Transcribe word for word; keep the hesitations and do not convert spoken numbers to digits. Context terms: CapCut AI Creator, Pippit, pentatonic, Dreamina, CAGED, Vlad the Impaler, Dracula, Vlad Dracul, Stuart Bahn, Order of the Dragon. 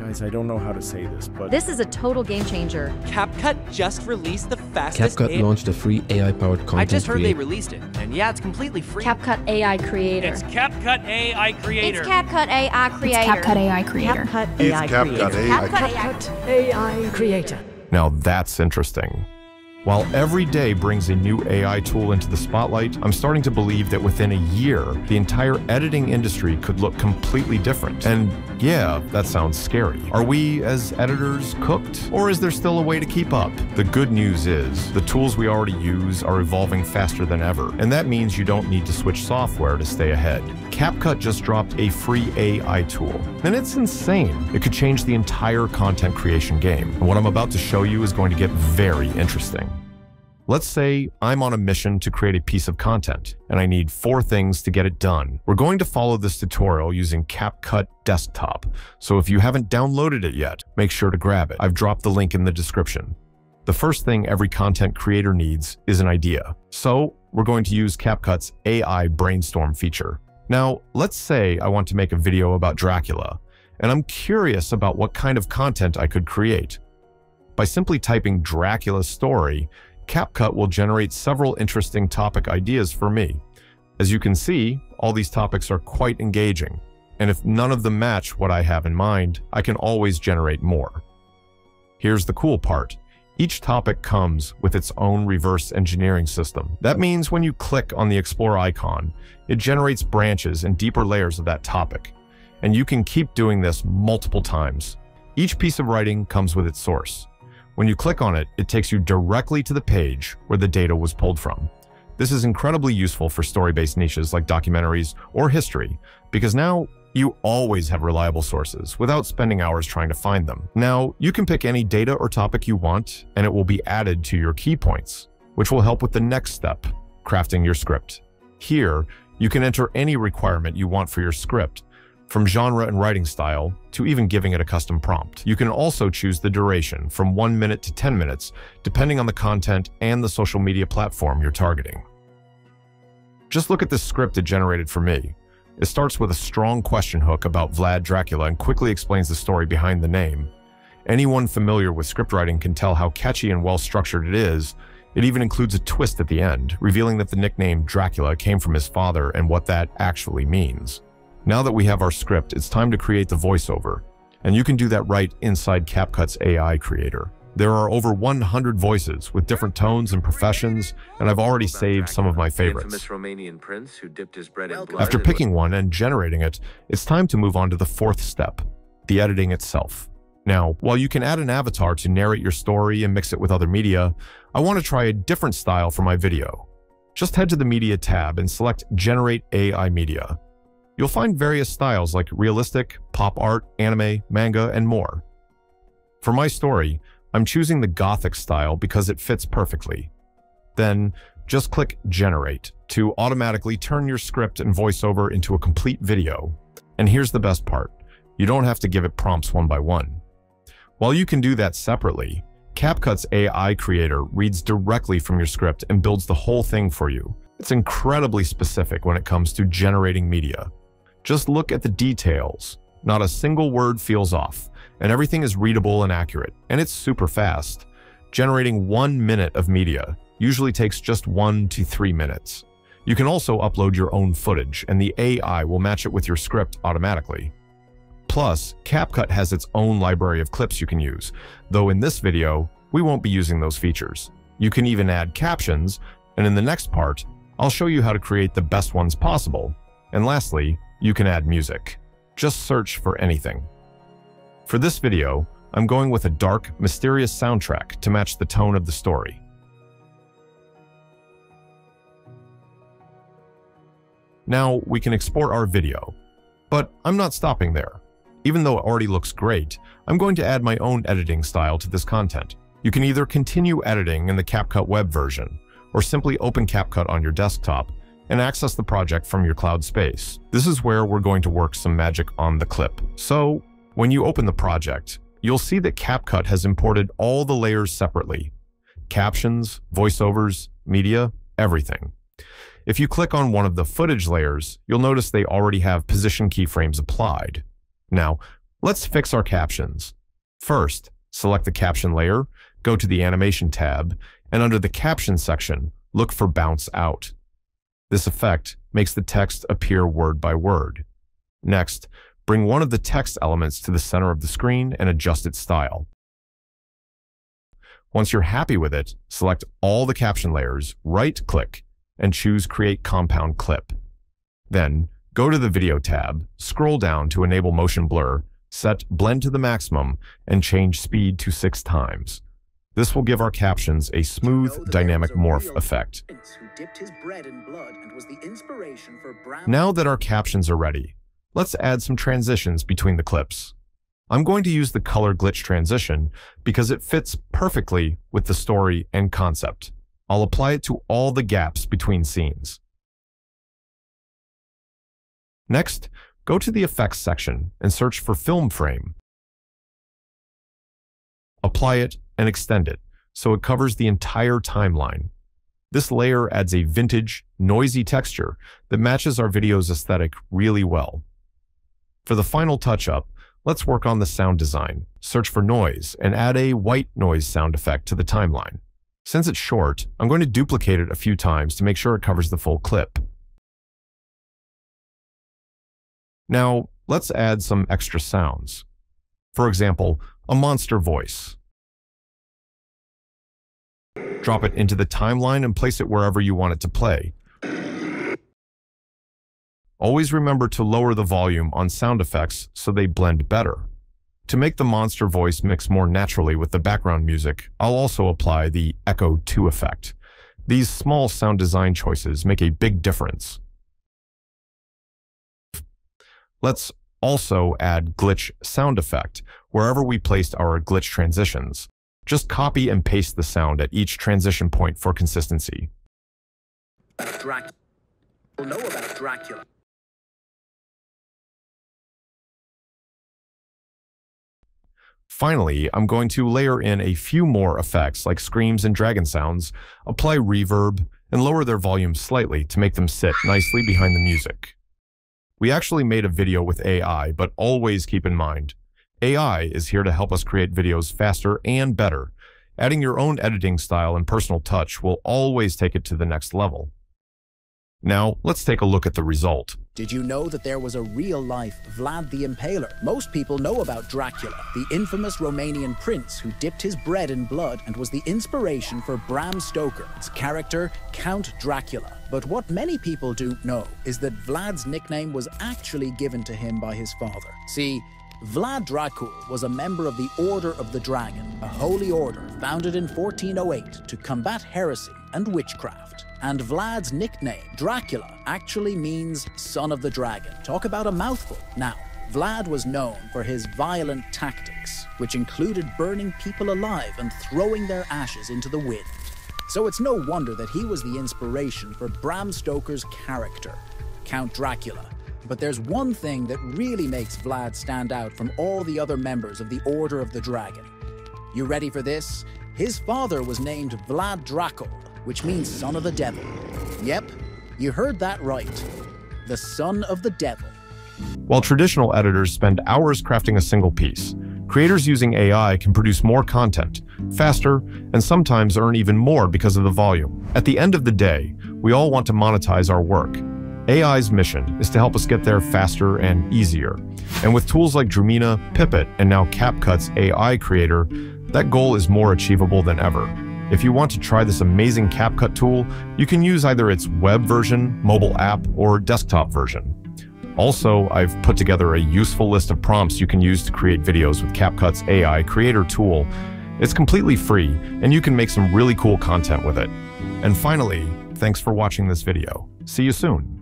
Guys, I don't know how to say this, but... This is a total game changer. CapCut just released the fastest... CapCut launched a free A I-powered content I just heard creator. They released it, and yeah, it's completely free. CapCut A I Creator. It's CapCut AI Creator. It's CapCut AI Creator. It's CapCut AI Creator. It's CapCut AI Creator. It's CapCut AI Creator. Now that's interesting. While every day brings a new A I tool into the spotlight, I'm starting to believe that within a year, the entire editing industry could look completely different. And yeah, that sounds scary. Are we, as editors, cooked? Or is there still a way to keep up? The good news is, the tools we already use are evolving faster than ever, and that means you don't need to switch software to stay ahead. CapCut just dropped a free A I tool, and it's insane. It could change the entire content creation game. And what I'm about to show you is going to get very interesting. Let's say I'm on a mission to create a piece of content, and I need four things to get it done. We're going to follow this tutorial using CapCut Desktop, so if you haven't downloaded it yet, make sure to grab it. I've dropped the link in the description. The first thing every content creator needs is an idea, so we're going to use CapCut's A I Brainstorm feature. Now, let's say I want to make a video about Dracula, and I'm curious about what kind of content I could create. By simply typing Dracula story, CapCut will generate several interesting topic ideas for me. As you can see, all these topics are quite engaging, and if none of them match what I have in mind, I can always generate more. Here's the cool part. Each topic comes with its own reverse engineering system. That means when you click on the Explore icon, it generates branches and deeper layers of that topic, and you can keep doing this multiple times. Each piece of writing comes with its source. When you click on it, it takes you directly to the page where the data was pulled from. This is incredibly useful for story-based niches like documentaries or history, because now you always have reliable sources without spending hours trying to find them. Now, you can pick any data or topic you want, and it will be added to your key points, which will help with the next step, crafting your script. Here, you can enter any requirement you want for your script, from genre and writing style to even giving it a custom prompt. You can also choose the duration from one minute to ten minutes, depending on the content and the social media platform you're targeting. Just look at this script it generated for me. It starts with a strong question hook about Vlad Dracula and quickly explains the story behind the name. Anyone familiar with scriptwriting can tell how catchy and well-structured it is. It even includes a twist at the end, revealing that the nickname Dracula came from his father and what that actually means. Now that we have our script, it's time to create the voiceover, and you can do that right inside CapCut's A I Creator. There are over one hundred voices with different tones and professions, and I've already saved some of my favorites. After picking one and generating it, it's time to move on to the fourth step, the editing itself. Now, while you can add an avatar to narrate your story and mix it with other media, I want to try a different style for my video. Just head to the Media tab and select Generate A I Media. You'll find various styles like realistic, pop art, anime, manga, and more. For my story, I'm choosing the Gothic style because it fits perfectly. Then, just click Generate to automatically turn your script and voiceover into a complete video. And here's the best part. You don't have to give it prompts one by one. While you can do that separately, CapCut's A I Creator reads directly from your script and builds the whole thing for you. It's incredibly specific when it comes to generating media. Just look at the details. Not a single word feels off, and everything is readable and accurate, and it's super fast. Generating one minute of media usually takes just one to three minutes. You can also upload your own footage, and the A I will match it with your script automatically. Plus, CapCut has its own library of clips you can use, though in this video, we won't be using those features. You can even add captions, and in the next part, I'll show you how to create the best ones possible. And lastly, you can add music. Just search for anything. For this video, I'm going with a dark, mysterious soundtrack to match the tone of the story. Now we can export our video, but I'm not stopping there. Even though it already looks great, I'm going to add my own editing style to this content. You can either continue editing in the CapCut web version, or simply open CapCut on your desktop and access the project from your cloud space. This is where we're going to work some magic on the clip. So, when you open the project, you'll see that CapCut has imported all the layers separately. Captions, voiceovers, media, everything. If you click on one of the footage layers, you'll notice they already have position keyframes applied. Now, Let's fix our captions. First, select the caption layer, go to the animation tab, and under the caption section, look for bounce out. This effect makes the text appear word by word. Next, bring one of the text elements to the center of the screen and adjust its style. Once you're happy with it, select all the caption layers, right-click, and choose Create Compound Clip. Then, go to the Video tab, scroll down to enable motion blur, set Blend to the maximum, and change speed to six times. This will give our captions a smooth, dynamic morph effect. Now that our captions are ready, let's add some transitions between the clips. I'm going to use the color glitch transition because it fits perfectly with the story and concept. I'll apply it to all the gaps between scenes. Next, go to the effects section and search for film frame. Apply it and extend it so it covers the entire timeline. This layer adds a vintage, noisy texture that matches our video's aesthetic really well. For the final touch-up, let's work on the sound design, search for noise, and add a white noise sound effect to the timeline. Since it's short, I'm going to duplicate it a few times to make sure it covers the full clip. Now, let's add some extra sounds. For example, a monster voice. Drop it into the timeline and place it wherever you want it to play. Always remember to lower the volume on sound effects so they blend better. To make the monster voice mix more naturally with the background music, I'll also apply the Echo two effect. These small sound design choices make a big difference. Let's also add glitch sound effect wherever we placed our glitch transitions. Just copy and paste the sound at each transition point for consistency. Drac- know about Dracula. Finally, I'm going to layer in a few more effects like screams and dragon sounds, apply reverb, and lower their volume slightly to make them sit nicely behind the music. We actually made a video with A I, but always keep in mind, A I is here to help us create videos faster and better. Adding your own editing style and personal touch will always take it to the next level. Now, let's take a look at the result. Did you know that there was a real-life Vlad the Impaler? Most people know about Dracula, the infamous Romanian prince who dipped his bread in blood and was the inspiration for Bram Stoker's character, Count Dracula. But what many people don't know is that Vlad's nickname was actually given to him by his father. See, Vlad Dracul was a member of the Order of the Dragon, a holy order founded in fourteen oh eight to combat heresy and witchcraft. And Vlad's nickname, Dracula, actually means son of the dragon. Talk about a mouthful. Now, Vlad was known for his violent tactics, which included burning people alive and throwing their ashes into the wind. So it's no wonder that he was the inspiration for Bram Stoker's character, Count Dracula. But there's one thing that really makes Vlad stand out from all the other members of the Order of the Dragon. You ready for this? His father was named Vlad Dracul, which means son of the devil. Yep, you heard that right. The son of the devil. While traditional editors spend hours crafting a single piece, creators using A I can produce more content, faster, and sometimes earn even more because of the volume. At the end of the day, we all want to monetize our work. A I's mission is to help us get there faster and easier. And with tools like Dreamina, Pippit, and now CapCut's A I Creator, that goal is more achievable than ever. If you want to try this amazing CapCut tool, you can use either its web version, mobile app, or desktop version. Also, I've put together a useful list of prompts you can use to create videos with CapCut's A I Creator tool. It's completely free, and you can make some really cool content with it. And finally, thanks for watching this video. See you soon.